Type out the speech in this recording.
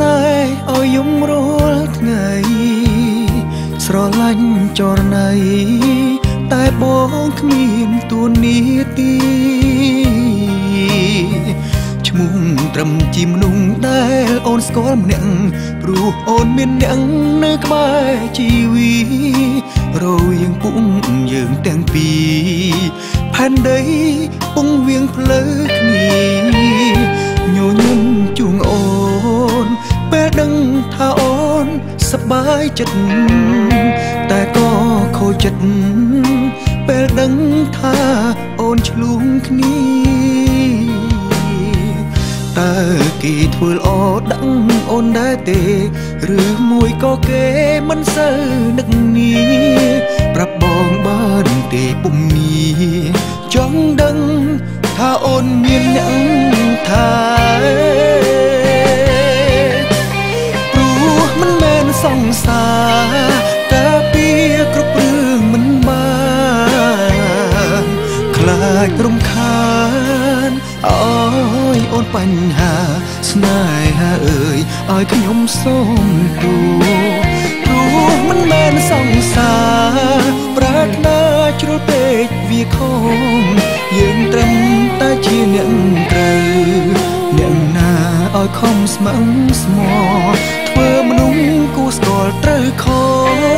ស្នេហ៍ ឲ្យ យំ រាល់ ថ្ងៃ ស្រឡាញ់ ចរណៃ តែ បង គ្មាន ទួនាទី ឈ្មោះ ត្រឹម ជា មនុស្ស ដែល អូន ស្គាល់ ម្នាក់ ព្រោះ អូន មាន អ្នក នៅ ក្បែរ ជីវី រវាង ពួក យើង ទាំង ពីរ ផែន ដី ពង វៀង ផ្លូវ គ្នា ញញឹម ជួង អូន ពេលដឹងថាអូនសប្បាយចិត្តតែក៏ខូចចិត្តពេលដឹងថាអូនឆ្លងគ្នាតើគេធ្វើល្អដឹងអូនដែរទេឬមួយក៏គេមិនសូវនឹកនីប្រាប់បងបានទេពុំនីចង់ដឹងថាអូនមានអ្នកថា สงสารแต่ពីគ្រប់រឿងមិនបានខ្លាចរំខានអើយអូនបញ្ហាស្នេហាអើយឲ្យខ្ញុំសូមទូព្រោះព្រោះមិនមែនសងសាប្រាថ្នាជ្រុលពេកវាខំយើងត្រឹមតែជាអ្នកត្រូវអ្នកណាឲ្យខំស្មឹងស្មោះធ្វើមនុស្សគូស្គាល់ត្រូវខំ